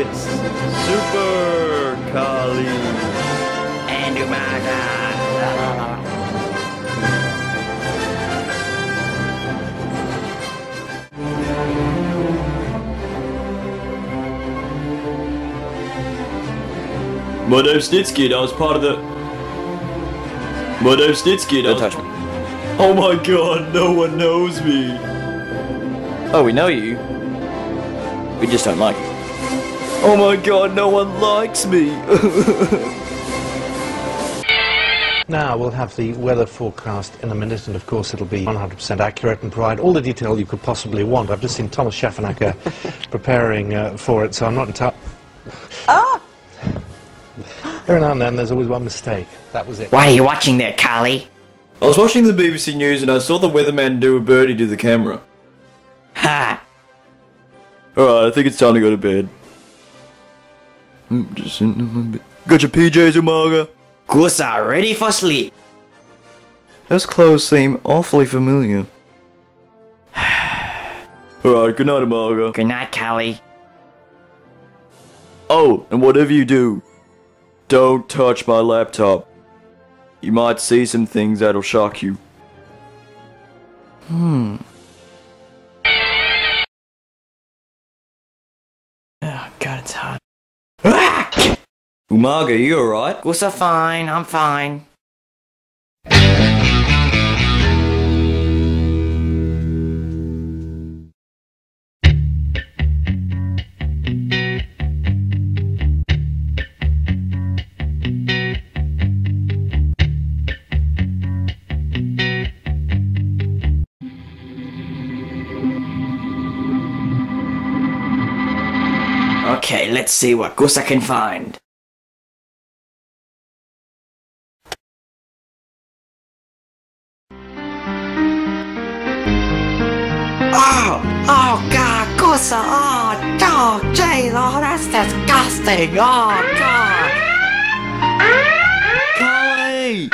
It's Super Khali and Umaga. My name's Snitsky and I was part of the... My name's Snitsky and I was... Don't touch me. Oh my god, no one knows me. Oh, we know you. We just don't like you. Oh my god, no one likes me. Now we'll have the weather forecast in a minute, and of course it'll be 100% accurate and provide all the detail you could possibly want. I've just seen Thomas Schaffernacker preparing for it, so I'm not entirely... Ah! Every now and then there's always one mistake. That was it. Why are you watching that, Khali? I was watching the BBC News and I saw the weatherman do a birdie to the camera. Ha! Alright, I think it's time to go to bed. Just sitting in my bed. Got your PJs, Umaga? Goose are ready for sleep. Those clothes seem awfully familiar. Alright, good night, Umaga. Good night, Khali. Oh, and whatever you do, don't touch my laptop. You might see some things that'll shock you. Oh god, it's hot. Ah! Umaga, you alright? What's up? Fine, I'm fine. Okay, let's see what Gusa can find. Oh! Oh god, Gusa! Oh, oh, jeez! Oh, that's disgusting! Oh god! Khali!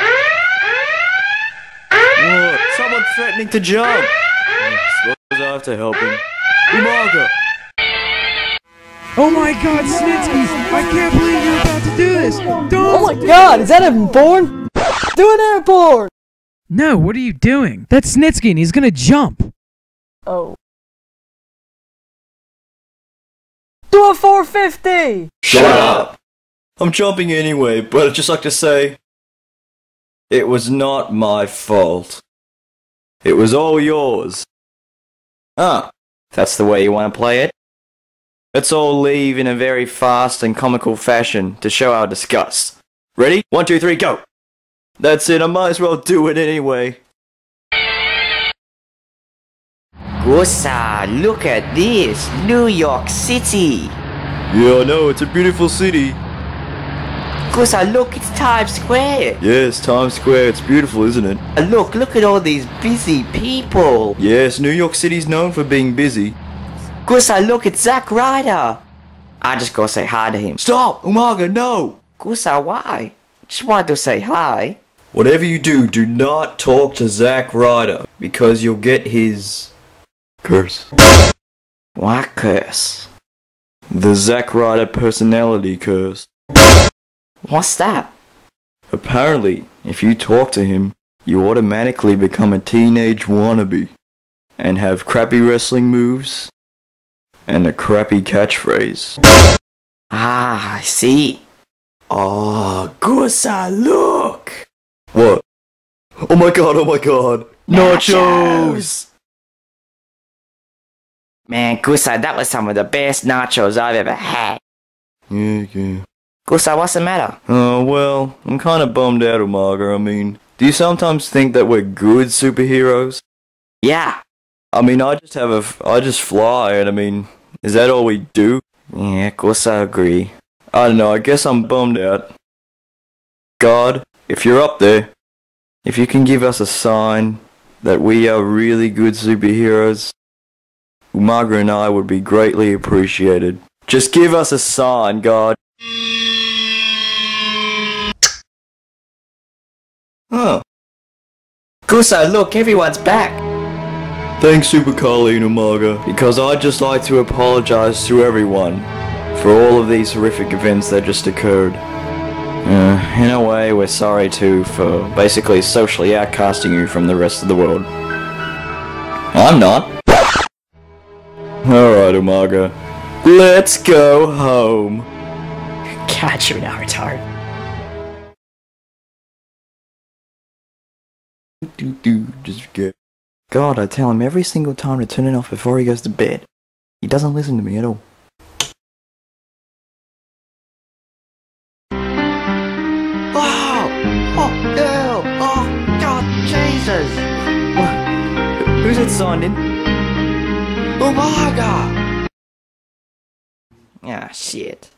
What? Someone threatening to jump! I suppose I have to help him. Umaga! Oh my god, Snitsky! I can't believe you're about to do this! Don't! Oh my god, is that airborne? Do an airborne! No, what are you doing? That's Snitsky and he's gonna jump! Oh. Do a 450! Shut up! I'm jumping anyway, but I'd just like to say... It was not my fault. It was all yours. Ah, that's the way you want to play it? Let's all leave in a very fast and comical fashion to show our disgust. Ready? 1, 2, 3, go! That's it, I might as well do it anyway. Gusa, look at this! New York City! Yeah, I know, it's a beautiful city. Gusa, look, it's Times Square! Yes, Times Square, it's beautiful, isn't it? Look at all these busy people! Yes, New York City's known for being busy. Gusa, look at Zack Ryder! I just gotta say hi to him. Stop! Umaga, no! Gusa, why? Just wanted to say hi. Whatever you do, do not talk to Zack Ryder, because you'll get his... curse. Why curse? The Zack Ryder personality curse. What's that? Apparently, if you talk to him, you automatically become a teenage wannabe, and have crappy wrestling moves, and a crappy catchphrase. Ah, I see. Oh, Gusa, look! What? Oh my god, nachos! Man, Gusa, that was some of the best nachos I've ever had. Yeah, yeah. Gusa, what's the matter? Oh, well, I'm kinda bummed out, Umaga. I mean, do you sometimes think that we're good superheroes? Yeah. I mean, I just fly, and I mean, is that all we do? Yeah, of course I agree. I don't know, I guess I'm bummed out. God, if you're up there, if you can give us a sign that we are really good superheroes, Umaga and I would be greatly appreciated. Just give us a sign, God. Huh. Gusa, look, everyone's back. Thanks, Super Khali and Umaga, because I'd just like to apologize to everyone for all of these horrific events that just occurred. In a way, we're sorry too for basically socially outcasting you from the rest of the world. I'm not. Alright, Umaga. Let's go home. Catch you, Naruto. Just get. God, I tell him every single time to turn it off before he goes to bed. He doesn't listen to me at all. Who's it signed in? Umaga! Ah, shit.